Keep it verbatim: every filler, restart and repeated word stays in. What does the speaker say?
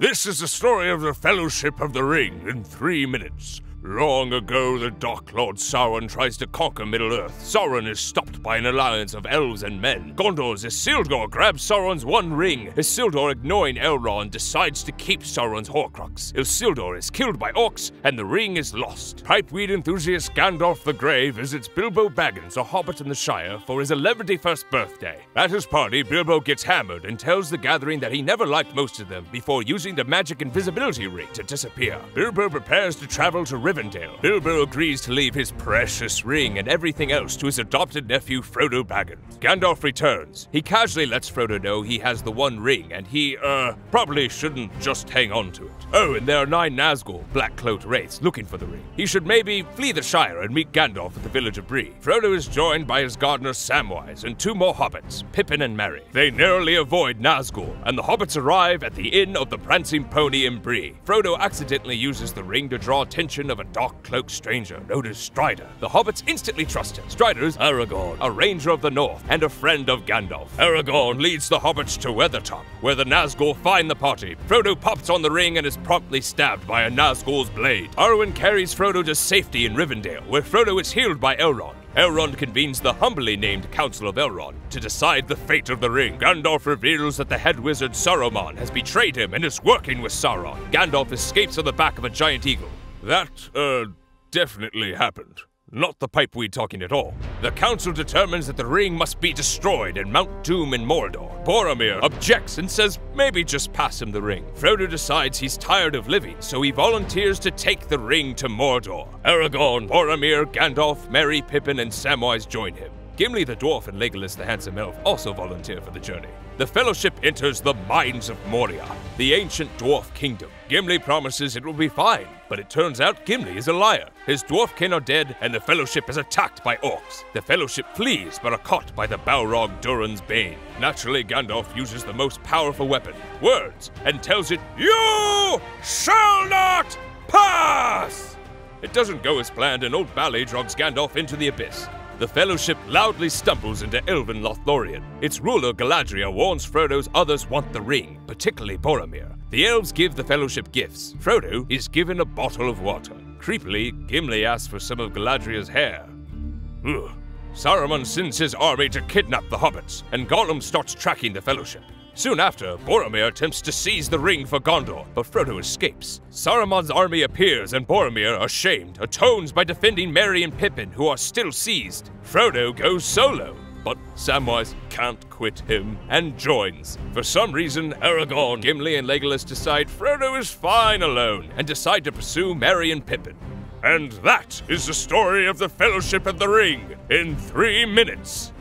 This is the story of the Fellowship of the Ring in three minutes. Long ago, the Dark Lord Sauron tries to conquer Middle-earth. Sauron is stopped by an alliance of elves and men. Gondor's Isildur grabs Sauron's one ring. Isildur, ignoring Elrond, decides to keep Sauron's Horcrux. Isildur is killed by orcs, and the ring is lost. Pipeweed enthusiast Gandalf the Grey visits Bilbo Baggins, a hobbit in the Shire, for his eleventy-first birthday. At his party, Bilbo gets hammered and tells the gathering that he never liked most of them before using the magic invisibility ring to disappear. Bilbo prepares to travel to Rivendell. Bilbo agrees to leave his precious ring and everything else to his adopted nephew Frodo Baggins. Gandalf returns. He casually lets Frodo know he has the one ring and he, uh, probably shouldn't just hang on to it. Oh, and there are nine Nazgul, black-cloaked wraiths, looking for the ring. He should maybe flee the Shire and meet Gandalf at the village of Bree. Frodo is joined by his gardener Samwise and two more hobbits, Pippin and Merry. They narrowly avoid Nazgul, and the hobbits arrive at the inn of the Prancing Pony in Bree. Frodo accidentally uses the ring to draw attention of a dark-cloaked stranger known as Strider. The hobbits instantly trust him. Strider is Aragorn, a ranger of the north, and a friend of Gandalf. Aragorn leads the hobbits to Weathertop, where the Nazgul find the party. Frodo pops on the ring and is promptly stabbed by a Nazgul's blade. Arwen carries Frodo to safety in Rivendell, where Frodo is healed by Elrond. Elrond convenes the humbly named Council of Elrond to decide the fate of the ring. Gandalf reveals that the head wizard Saruman has betrayed him and is working with Sauron. Gandalf escapes on the back of a giant eagle. That, uh, definitely happened. Not the pipeweed talking at all. The council determines that the ring must be destroyed in Mount Doom in Mordor. Boromir objects and says maybe just pass him the ring. Frodo decides he's tired of living, so he volunteers to take the ring to Mordor. Aragorn, Boromir, Gandalf, Merry, Pippin, and Samwise join him. Gimli the Dwarf and Legolas the Handsome Elf also volunteer for the journey. The Fellowship enters the Mines of Moria, the ancient dwarf kingdom. Gimli promises it will be fine, but it turns out Gimli is a liar. His dwarfkin are dead, and the Fellowship is attacked by orcs. The Fellowship flees, but are caught by the Balrog Durin's bane. Naturally, Gandalf uses the most powerful weapon, words, and tells it, "You shall not pass!" It doesn't go as planned, and old Bally drags Gandalf into the abyss. The Fellowship loudly stumbles into elven Lothlorien. Its ruler Galadriel warns Frodo's others want the ring, particularly Boromir. The elves give the Fellowship gifts. Frodo is given a bottle of water. Creepily, Gimli asks for some of Galadriel's hair. Ugh. Saruman sends his army to kidnap the hobbits, and Gollum starts tracking the Fellowship. Soon after, Boromir attempts to seize the ring for Gondor, but Frodo escapes. Saruman's army appears and Boromir, ashamed, atones by defending Merry and Pippin, who are still seized. Frodo goes solo, but Samwise can't quit him and joins. For some reason, Aragorn, Gimli, and Legolas decide Frodo is fine alone and decide to pursue Merry and Pippin. And that is the story of the Fellowship of the Ring in three minutes.